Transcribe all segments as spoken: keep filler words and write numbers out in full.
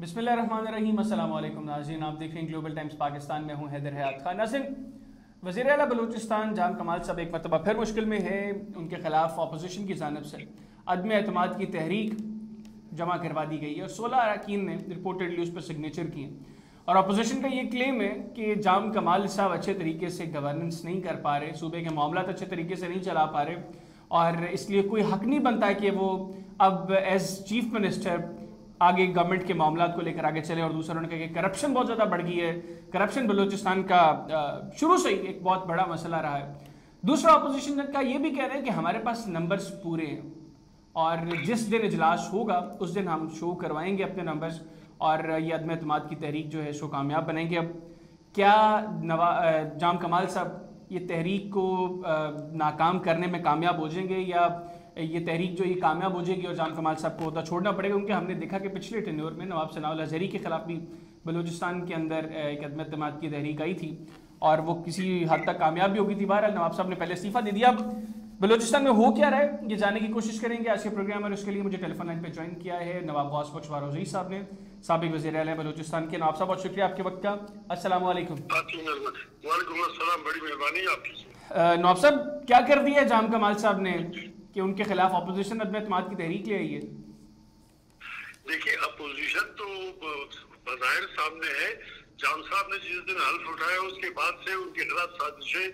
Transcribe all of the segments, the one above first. बिस्मिल्लाहिर्रहमानिर्रहीम। अस्सलाम वालेकुम नाज़रीन, आप देख रहे हैं ग्लोबल टाइम्स पाकिस्तान में हूँ हैदर हयात खान। नाज़रीन, वज़ीर आला बलूचिस्तान जाम कमाल साहब एक मरतबा फिर मुश्किल में है। उनके खिलाफ अपोजिशन की जानब से अदम एतमाद की तहरीक जमा करवा दी गई है और सोलह अरकान ने रिपोर्टेडली उस पर सिग्नेचर किए और अपोजिशन का ये क्लेम है कि जाम कमाल साहब अच्छे तरीके से गवर्नेंस नहीं कर पा रहे, सूबे के मामला अच्छे तरीके से नहीं चला पा रहे और इसलिए कोई हक नहीं बनता कि वो अब एज चीफ मिनिस्टर आगे गवर्नमेंट के मामला को लेकर आगे चले। और दूसरा उन्होंने कहा कि करप्शन बहुत ज़्यादा बढ़ गई है, करप्शन बलूचिस्तान का शुरू से ही एक बहुत बड़ा मसला रहा है। दूसरा अपोजिशन का ये भी कह रहे हैं कि हमारे पास नंबर्स पूरे हैं और जिस दिन इजलास होगा उस दिन हम शो करवाएंगे अपने नंबर्स और ये अदम एतमाद की तहरीक जो है शो कामयाब बनाएंगे। अब क्या नवा जाम कमाल साहब ये तहरीक को नाकाम करने में कामयाब हो जाएंगे या ये तहरीक जो ये कामयाब हो जाएगी और जाम कमाल साहब को होता छोड़ना पड़ेगा? क्योंकि हमने देखा कि पिछले टेन्योर में नवाब सनाउल्लाह ज़हरी के खिलाफ भी बलूचिस्तान के अंदर एक अदम एतमाद की तहरीक आई थी और वो किसी हद तक कामयाब भी होगी थी। बहरहाल नवाब साहब ने पहले इस्तीफ़ा दे दिया। अब बलूचिस्तान में हो क्या रहा है ये जानने की कोशिश करेंगे आज के प्रोग्राम में। उसके लिए मुझे टेलीफोन लाइन पे ज्वाइन किया है नवाब गौस बख्श बारोज़ई साहब ने, साबिक वज़ीर-ए-आला बलूचिस्तान के। नवाब साहब बहुत शुक्रिया आपके वक्त का, अस्सलाम वालेकुम। बड़ी मेहरबानी आपकी। नवाब साहब क्या कर दिया जाम कमाल साहब ने कि उनके खिलाफ अपोजिशन अदम एतमाद की तहरीक ले आई है? देखिए अपोजिशन तो बज़ाहिर सामने है, जाम साहब ने जिस दिन हल्फ उठाया उसके बाद से उनके खिलाफ साजिशें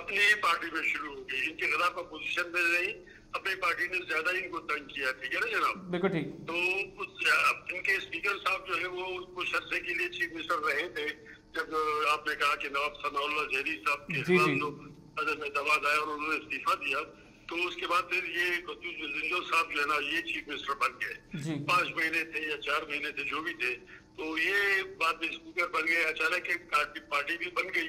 अपनी ही पार्टी में शुरू हो गई। इनके खिलाफ अपोजिशन में नहीं अपनी पार्टी ने ज्यादा इनको तंग किया, ठीक है ना जनाब? बिल्कुल ठीक। तो इनके स्पीकर साहब जो है वो कुछ अरसे के लिए चीफ मिनिस्टर रहे थे जब आपने कहा कि नवाब सनाउल्लाह ज़हरी साहब के खिलाफ जो अदम एतमाद आया और उन्होंने इस्तीफा दिया तो उसके बाद फिर ये कद्दूस बंजोर साहब जो है ना ये चीफ मिनिस्टर बन गए। पाँच महीने थे या चार महीने थे जो भी थे, तो ये बाद में स्पीकर बन गए। अचानक एक पार्टी भी बन गई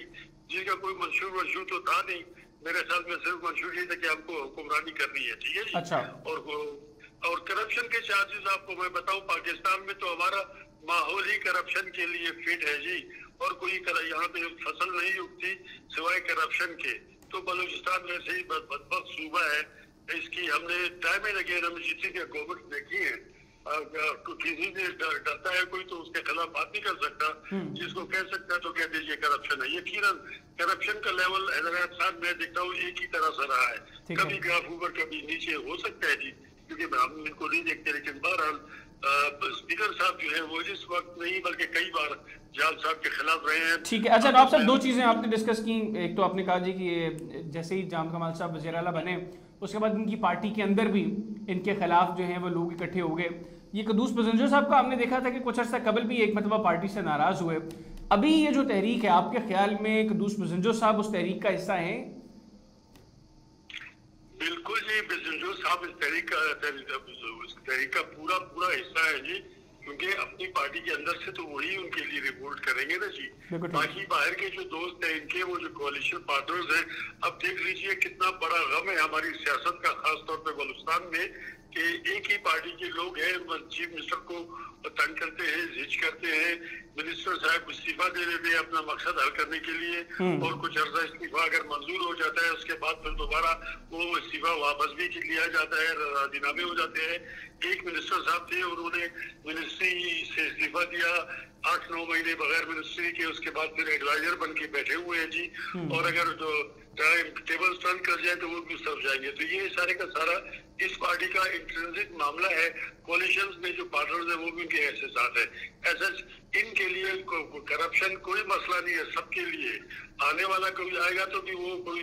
जिसका कोई मंशूर मंशूर तो था नहीं, मेरे ख्याल में सिर्फ मंशूर ये था कि हमको हुक्मरानी करनी है, ठीक है जी। अच्छा। और और करप्शन के चार्जेस आपको मैं बताऊं, पाकिस्तान में तो हमारा माहौल ही करप्शन के लिए फिट है जी, और कोई यहाँ पे फसल नहीं उगती सिवाय करप्शन के। तो बलूचिस्तान में से ही बदबख्त सूबा है, इसकी हमने टाइम एंड अगेन हमें जितनी क्या गवर्नमेंट देखी है, किसी से डरता है कोई तो उसके खिलाफ बात नहीं कर सकता, जिसको कह सकता है तो कह दीजिए करप्शन है। यकीनन करप्शन का लेवल हैदराबाद साहब मैं देखता हूँ एक ही तरह से रहा है, कभी ग्राफ ऊपर कभी नीचे हो सकता है जी, क्योंकि हम इनको नहीं देखते। लेकिन बहरहाल स्पीकर साहब जो है वो इस वक्त नहीं बल्कि कई बार जाल साहब के खिलाफ रहे हैं। ठीक है। अच्छा नवाब साहब दो चीजें आपने डिस्कस की, एक तो आपने कहा जी कि जैसे ही जाम कमाल साहब वज़ीर-ए-आला बने उसके बाद इनकी पार्टी के अंदर भी इनके खिलाफ जो है वो लोग इकट्ठे हो गए। ये कद्दूस बंजोर साहब का हमने देखा था कि कुछ अर्सा कबल भी एक मतलब पार्टी से नाराज हुए। अभी ये जो तहरीक है आपके ख्याल में कद्दूस बंजोर साहब उस तहरीक का हिस्सा है? बिल्कुल जी, बंजोर साहब इस तहरीक का तहरीक का पूरा पूरा हिस्सा है जी, क्योंकि अपनी पार्टी के अंदर से तो वही उनके लिए रिपोर्ट करेंगे ना जी। बाकी बाहर के जो दोस्त हैं इनके वो जो कोलिशन पार्टनर्स हैं, अब देख लीजिए कितना बड़ा गम है हमारी सियासत का, खासतौर पे बलूचिस्तान में, कि एक ही पार्टी के लोग हैं चीफ मिनिस्टर को तंग करते हैं, जिच करते हैं। मिनिस्टर साहब इस्तीफा दे देते हैं अपना मकसद हल करने के लिए, और कुछ अर्जा इस्तीफा अगर मंजूर हो जाता है उसके बाद फिर दोबारा वो इस्तीफा वापस भी लिया जाता है, राजीनामे हो जाते हैं। एक मिनिस्टर साहब थे उन्होंने मिनिस्ट्री से इस्तीफा दिया, आठ नौ महीने बगैर मिनिस्ट्री के, उसके बाद फिर एडवाइजर बन के बैठे हुए हैं जी, और अगर जो टेबल टर्न कर जाए तो वो भी सब जाएंगे। तो ये सारे का सारा इस पार्टी का इंट्रिंसिक मामला है। कोलिशंस में जो पार्टनर्स हैं वो भी उनके ऐसे साथ है, ऐसा इनके लिए को, को, करप्शन कोई मसला नहीं है, सबके लिए। आने वाला कोई आएगा तो भी वो कोई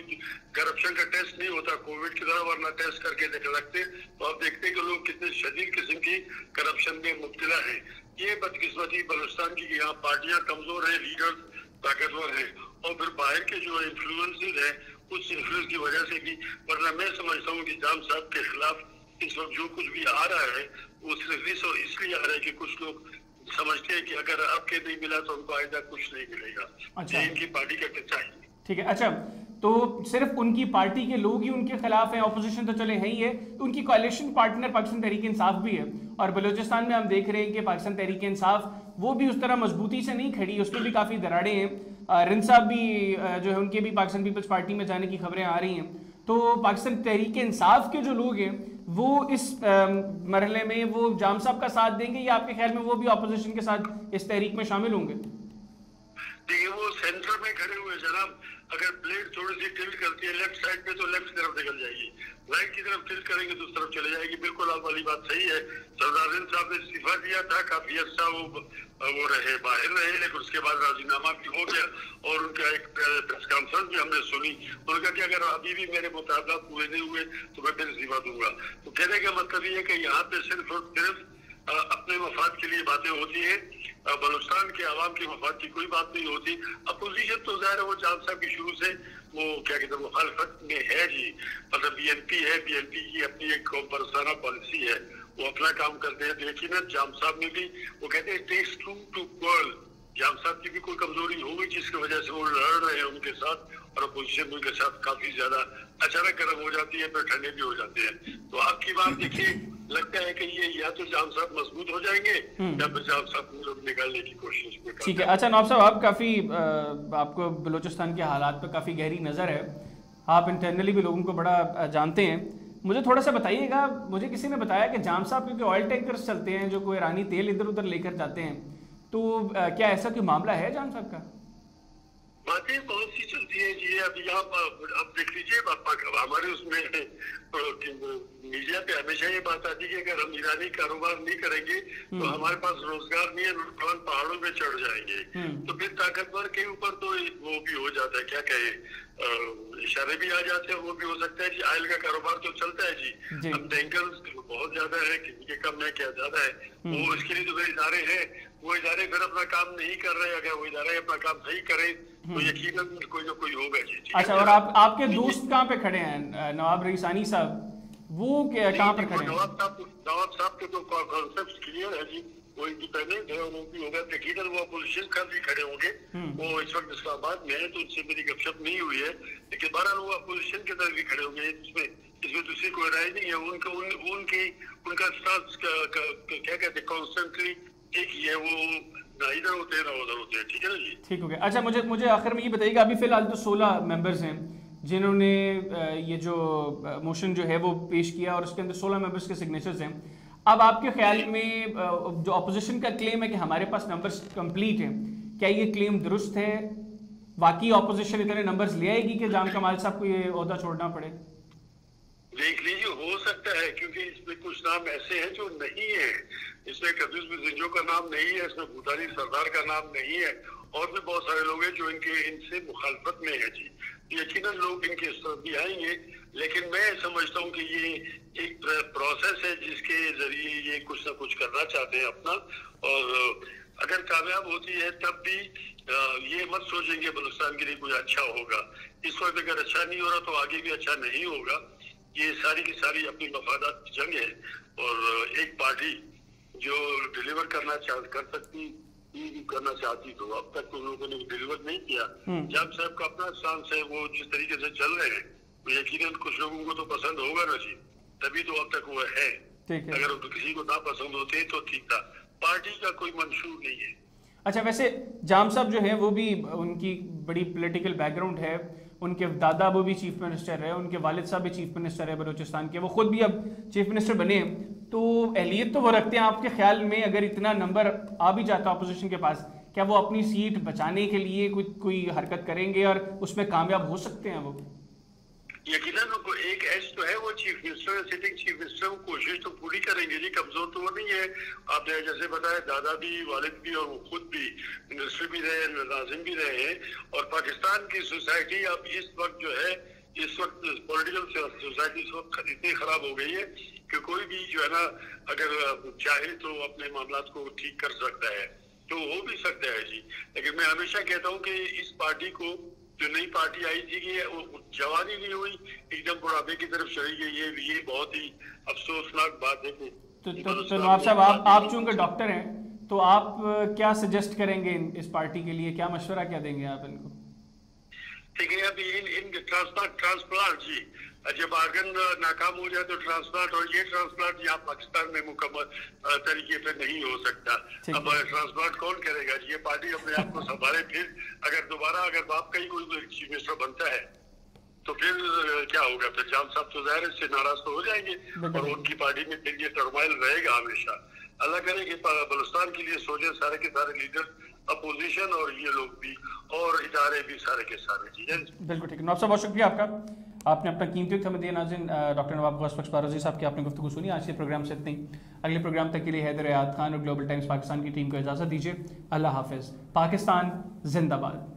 करप्शन का टेस्ट नहीं होता कोविड की तरह, वरना टेस्ट करके देख लगते तो आप देखते कि लोग कितने शदीद किस्म की करप्शन में मुब्तला है। ये बदकिस्मती बलूचिस्तान की यहाँ पार्टियाँ कमजोर है, लीडर्स ताकतवर है, और फिर बाहर के जो इन्फ्लुएंसेस हैं उस इन्फ्लुएंस की वजह से भी, वरना मैं समझता हूँ कि जाम साहब के खिलाफ इस वक्त जो कुछ भी आ रहा है वो सिर्फ इस और इसलिए आ रहा है कि कुछ लोग समझते हैं कि अगर आपके नहीं मिला तो उनको आइंदा कुछ नहीं मिलेगा। अच्छा। इनकी पार्टी का कच्चा है। ठीक है। अच्छा तो सिर्फ उनकी पार्टी के लोग ही उनके खिलाफ हैं, अपोजिशन तो चले हैं ही है, तो उनकी कोलिशन पार्टनर पाकिस्तान तहरीक-ए-इंसाफ भी है और बलूचिस्तान में हम देख रहे हैं कि पाकिस्तान तहरीक-ए-इंसाफ वो भी उस तरह मजबूती से नहीं खड़ी, उसमें भी काफ़ी दराड़ें हैं। रिन साहब भी जो है उनके भी पाकिस्तान पीपल्स पार्टी में जाने की खबरें आ रही हैं। तो पाकिस्तान तहरीक-ए-इंसाफ के जो लोग हैं वो इस मरहले में वो जाम साहब का साथ देंगे या आपके ख्याल में वो भी ऑपोजिशन के साथ इस तहरीक में शामिल होंगे? देखिए वो सेंटर में खड़े हुए जनाब, अगर प्लेट थोड़ी सी टिल्ट करती है लेफ्ट साइड पे तो लेफ्ट की तरफ निकल जाएगी, राइट की तरफ टिल्ट करेंगे तो उस तरफ चले जाएगी। बिल्कुल आप वाली बात सही है। सरदार साहब ने इस्तीफा दिया था, काफी अच्छा वो वो रहे, बाहर रहे, लेकिन उसके बाद राजीनामा भी हो गया और उनका एक प्रेस कॉन्फ्रेंस भी हमने सुनी। उनका कि अगर अभी भी मेरे मुतालबा पूरे नहीं हुए तो मैं फिर इस्तीफा दूंगा। तो कहने का मतलब ये है कि यहाँ पे सिर्फ और सिर्फ अपने मफाद के लिए बातें होती है, बलोचिस्तान के आवाम के मफाद की कोई बात नहीं होती। अपोजिशन तो जाहिर है वो जाम साहब की शुरू से वो क्या कहते हैं मुखालफत में है जी, मतलब बीएलपी है, बीएलपी की अपनी एक बरसाना पॉलिसी है, वो अपना काम करते हैं। तो यकीनन जाम साहब ने भी वो कहते हैं टेक्स टू टू पर्ल, जाम साहब की भी कोई कमजोरी होगी जिसकी वजह से वो लड़ रहे हैं उनके साथ, और अपोजिशन उनके साथ काफी ज्यादा अचानक गर्म हो जाती है, फिर ठंडे भी हो जाते हैं। तो आपकी बात देखिए लगता है कि ये या तो जाम साहब मजबूत हो जाएंगे या फिर जाम साहब निकालने की कोशिश में। ठीक है, अच्छा नवाब साहब, आप काफी आपको बलूचिस्तान के हालात पर काफी गहरी नजर है, आप इंटरनली भी लोगों को बड़ा जानते हैं। मुझे थोड़ा सा बताइएगा, मुझे किसी ने बताया कि जाम साहब क्योंकि ऑयल टैंकर्स चलते हैं जो कोई ईरानी तेल इधर उधर लेकर जाते हैं, तो क्या ऐसा कोई मामला है जाम साहब का? बातें बहुत सी चलती है जी। अब यहाँ आप देख लीजिए हमारे उसमें मीडिया पे हमेशा ये बात आती है कि अगर हम ईरानी कारोबार नहीं करेंगे तो हमारे पास रोजगार नहीं है, नौजवान पहाड़ों पे चढ़ जाएंगे। तो फिर ताकतवर के ऊपर तो वो भी हो जाता है, क्या कहे, इशारे भी आ जाते हैं, वो भी हो सकता है जी। आयल का कारोबार तो चलता है जी, अब टैंकर बहुत ज्यादा है, किसी के कम है क्या ज्यादा है, वो इसके लिए जो इदारे हैं वो इदारे फिर अपना काम नहीं कर रहे। अगर वो इदारे अपना काम सही करे तो यकीनन कोई ना कोई होगा जी। अच्छा, और आप आपके दोस्त कहाँ पे खड़े हैं नवाब रईसानी साहब, वो कहाँ पे खड़े हैं? नवाब साहब नवाब साहब के तो कॉन्सेप्ट क्लियर है जी, वो इंडिपेंडेंट है और वो भी होगा यकीनन, वो अपोजिशन का भी खड़े होंगे। वो इस वक्त इस्लामाबाद में है तो उनसे मेरी गपशप नहीं हुई है, लेकिन बहरहाल वो अपोजिशन के तरफ भी खड़े होंगे, इसमें इसमें दूसरी कोई राय नहीं है। उनका उन, उनकी उनका स्टांस क्या कहते हैं कॉन्स्टेंटली एक ही है, वो ना इधर होते हैं ना उधर होते हैं। ठीक है ना जी, ठीक हो गया। अच्छा मुझे मुझे आखिर में ये बताइएगा, अभी फिलहाल तो सोलह मेंबर्स हैं जिन्होंने ये जो मोशन जो है वो पेश किया और उसके अंदर सोलह मेंबर्स के सिग्नेचर्स हैं। अब आपके ख्याल में जो अपोजिशन का क्लेम है कि हमारे पास नंबर्स कंप्लीट हैं, क्या ये क्लेम दुरुस्त है? बाकी अपोजिशन इतने नंबर्स ले आएगी कि जाम कमाल साहब को ये ओहदा छोड़ना पड़े? देख लीजिए, हो सकता है क्योंकि इसमें कुछ नाम ऐसे हैं जो नहीं है, इसमें कदूस बंजोर का नाम नहीं है, इसमें भूटानी सरदार का नाम नहीं है, और भी बहुत सारे लोग हैं जो इनके इनसे मुखालफत में है जी। यकीनन लोग इनके साथ भी आएंगे, लेकिन मैं समझता हूँ कि ये एक प्रोसेस है जिसके जरिए ये कुछ ना कुछ करना चाहते हैं अपना, और अगर कामयाब होती है तब भी ये मत सोचेंगे बलूचिस्तान के लिए कुछ अच्छा होगा। इस वक्त अगर अच्छा नहीं हो रहा तो आगे भी अच्छा नहीं होगा। ये सारी की सारी अपनी मफादात की जंग है, और एक पार्टी जो डिलीवर करना चाह कर सकती करना चाहती तो अब तक उन लोगों ने डिलीवर नहीं किया। जाम साहब का अपना स्टांस है, वो जिस तरीके से चल रहे हैं तो यकीनन कुछ लोगों को तो पसंद होगा ना जी, तभी तो अब तक वो है। अगर किसी को ना पसंद होते तो ठीक था, पार्टी का कोई मंशूर नहीं है। अच्छा, वैसे जाम साहब जो है वो भी उनकी बड़ी पॉलिटिकल बैकग्राउंड है, उनके दादा वो भी चीफ मिनिस्टर है, उनके वालिद साहब भी चीफ मिनिस्टर है बलूचिस्तान के, वो खुद भी अब चीफ मिनिस्टर बने, तो अहलियत तो वो रखते हैं। आपके ख्याल में अगर इतना नंबर आ भी जाता अपोजिशन के पास, क्या वो अपनी सीट बचाने के लिए कोई कोई हरकत करेंगे और उसमें कामयाब हो सकते हैं? वो यकीनन उनको एक एज तो है, वो chief minister sitting chief minister कोशिश तो पूरी करेंगे जी, कमजोर तो वो नहीं है। आपने जैसे बताया दादा भी, वालिद भी, और वो खुद भी मिनिस्टर भी रहे, नाजिम भी रहे हैं। और पाकिस्तान की सोसाइटी अब इस वक्त जो है, इस वक्त पॉलिटिकल सोसाइटी इस वक्त इतनी खराब हो गई है कि कोई भी जो है ना अगर चाहे तो अपने मामला को ठीक कर सकता है, तो हो भी सकता है जी। लेकिन मैं हमेशा कहता हूँ कि इस पार्टी को जो नई पार्टी आई थी कि वो जवानी नहीं हुई, एकदम बुढ़ापे की तरफ चली गई, ये ये बहुत ही अफसोसनाक बात है। तो तो, तो, तो नवाब साहब आप आप चूंकि डॉक्टर हैं तो आप क्या सजेस्ट करेंगे इस पार्टी के लिए, क्या मशवरा क्या देंगे आप इनको? ठीक है, अभी इन इन ट्रांसप्लांट ट्रांसप्लांट जी जब आर्गन नाकाम हो जाए तो ट्रांसप्लांट, और ये ट्रांसप्लांट यहाँ पाकिस्तान में मुकम्मल तरीके से नहीं हो सकता। अब ट्रांसप्लांट कौन करेगा? ये पार्टी अपने आप को संभाले, फिर अगर दोबारा अगर बाप का ही कोई चीफ मिनिस्टर बनता है तो फिर क्या होगा? फिर जाम साहब तो जाहिर से नाराज तो हो जाएंगे और उनकी पार्टी में फिर ये टर्माइल रहेगा हमेशा। अल्लाह करे कि बलुचिस्तान के लिए सोचे सारे के सारे लीडर, अपोजिशन और ये लोग भी और इदारे भी सारे के सारे। बिल्कुल ठीक है नवाब साहब, बहुत शुक्रिया आपका, आपने अपना कीमती वक्त हमें दिया। नाज़रीन, डॉक्टर नवाब गौस बख्श बारोज़ी साहब की आपने गुफ्तगू सुनी। आज के प्रोग्राम से इतनी, अगले प्रोग्राम तक के लिए हैदर हयात खान और ग्लोबल टाइम्स पाकिस्तान की टीम को इजाज़त दीजिए। अल्लाह हाफिज़। पाकिस्तान जिंदाबाद।